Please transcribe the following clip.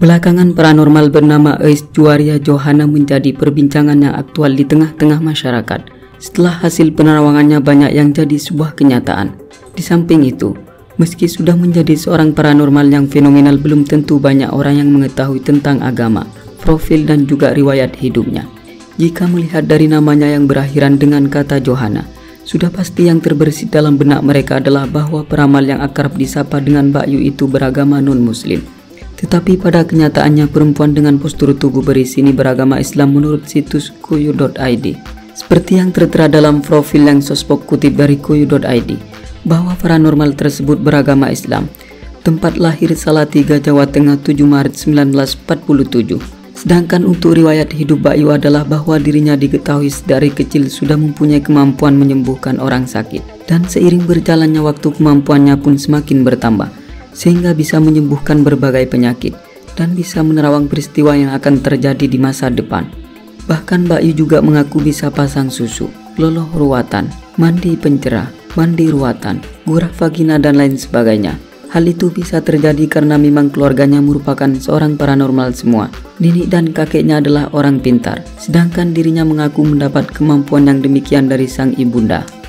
Belakangan paranormal bernama Euis Juwariyah Johana menjadi perbincangan yang aktual di tengah-tengah masyarakat setelah hasil penerawangannya banyak yang jadi sebuah kenyataan. Di samping itu, meski sudah menjadi seorang paranormal yang fenomenal, belum tentu banyak orang yang mengetahui tentang agama, profil dan juga riwayat hidupnya. Jika melihat dari namanya yang berakhiran dengan kata Johana, sudah pasti yang terbersit dalam benak mereka adalah bahwa peramal yang akrab disapa dengan Mbak You itu beragama non-muslim. Tetapi pada kenyataannya perempuan dengan postur tubuh beris ini beragama Islam menurut situs kuyou.id. Seperti yang tertera dalam profil yang sospok kutip dari kuyou.id, bahwa paranormal tersebut beragama Islam. Tempat lahir Salatiga, Jawa Tengah 7 Maret 1947. Sedangkan untuk riwayat hidup Mbak You adalah bahwa dirinya diketahui dari kecil sudah mempunyai kemampuan menyembuhkan orang sakit. Dan seiring berjalannya waktu kemampuannya pun semakin bertambah, sehingga bisa menyembuhkan berbagai penyakit dan bisa menerawang peristiwa yang akan terjadi di masa depan. Bahkan Mbak You juga mengaku bisa pasang susu, loloh ruwatan, mandi pencerah, mandi ruwatan, gurah vagina dan lain sebagainya. Hal itu bisa terjadi karena memang keluarganya merupakan seorang paranormal semua. Nenek dan kakeknya adalah orang pintar, sedangkan dirinya mengaku mendapat kemampuan yang demikian dari sang ibunda.